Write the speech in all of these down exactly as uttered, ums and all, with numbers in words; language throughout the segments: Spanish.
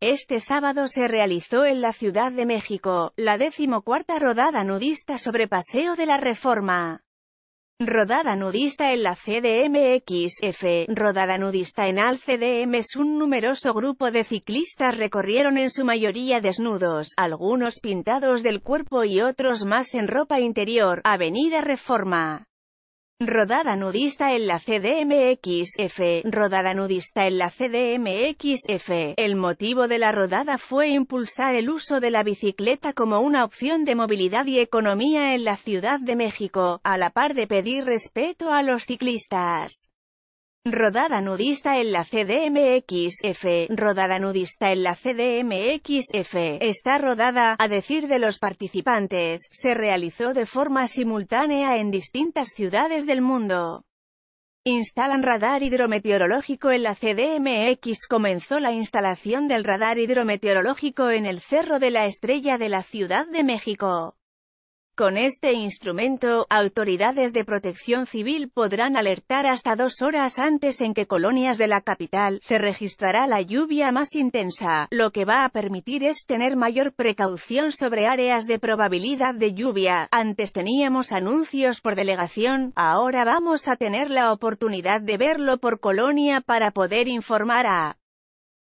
Este sábado se realizó en la Ciudad de México, la decimocuarta rodada nudista sobre Paseo de la Reforma. Rodada nudista en la C D M X F, rodada nudista en al C D M S. Un numeroso grupo de ciclistas recorrieron en su mayoría desnudos, algunos pintados del cuerpo y otros más en ropa interior, Avenida Reforma. Rodada nudista en la C D M X F, rodada nudista en la C D M X F. El motivo de la rodada fue impulsar el uso de la bicicleta como una opción de movilidad y economía en la Ciudad de México, a la par de pedir respeto a los ciclistas. Rodada nudista en la C D M X F, rodada nudista en la C D M X F. Esta rodada, a decir de los participantes, se realizó de forma simultánea en distintas ciudades del mundo. Instalan radar hidrometeorológico en la C D M X. Comenzó la instalación del radar hidrometeorológico en el Cerro de la Estrella de la Ciudad de México. Con este instrumento, autoridades de protección civil podrán alertar hasta dos horas antes en que colonias de la capital se registrará la lluvia más intensa, lo que va a permitir es tener mayor precaución sobre áreas de probabilidad de lluvia. Antes teníamos anuncios por delegación, ahora vamos a tener la oportunidad de verlo por colonia para poder informar a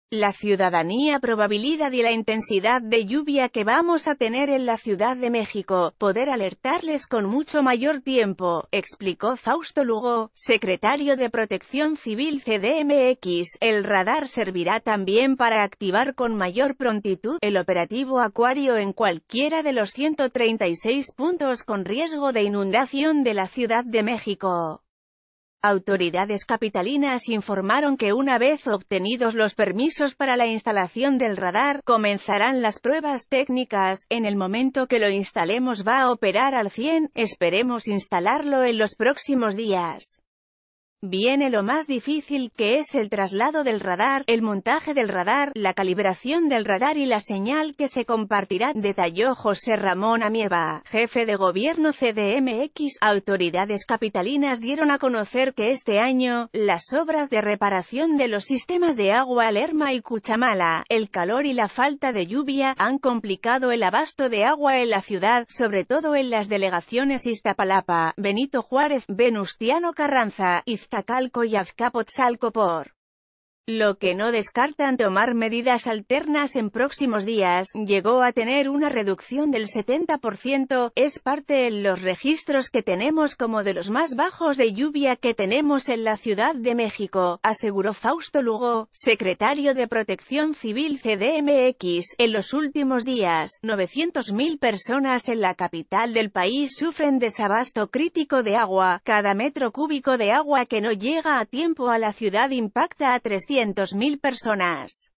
la ciudadanía probabilidad y la intensidad de lluvia que vamos a tener en la Ciudad de México, poder alertarles con mucho mayor tiempo, explicó Fausto Lugo, secretario de Protección Civil C D M X. El radar servirá también para activar con mayor prontitud el operativo Acuario en cualquiera de los ciento treinta y seis puntos con riesgo de inundación de la Ciudad de México. Autoridades capitalinas informaron que una vez obtenidos los permisos para la instalación del radar, comenzarán las pruebas técnicas. En el momento que lo instalemos va a operar al cien, esperemos instalarlo en los próximos días. Viene lo más difícil, que es el traslado del radar, el montaje del radar, la calibración del radar y la señal que se compartirá, detalló José Ramón Amieva, jefe de gobierno C D M X. Autoridades capitalinas dieron a conocer que este año, las obras de reparación de los sistemas de agua Lerma y Cuchamala, el calor y la falta de lluvia, han complicado el abasto de agua en la ciudad, sobre todo en las delegaciones Iztapalapa, Benito Juárez, Venustiano Carranza, y Azcapotzalco y Azcapotzalco, por lo que no descartan tomar medidas alternas en próximos días. Llegó a tener una reducción del setenta por ciento, es parte en los registros que tenemos como de los más bajos de lluvia que tenemos en la Ciudad de México, aseguró Fausto Lugo, secretario de Protección Civil C D M X. En los últimos días, novecientas mil personas en la capital del país sufren desabasto crítico de agua. Cada metro cúbico de agua que no llega a tiempo a la ciudad impacta a trescientas mil personas.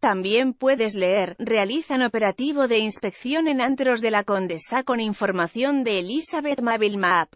También puedes leer, realizan operativo de inspección en antros de la Condesa con información de Elizabeth Mabel Map.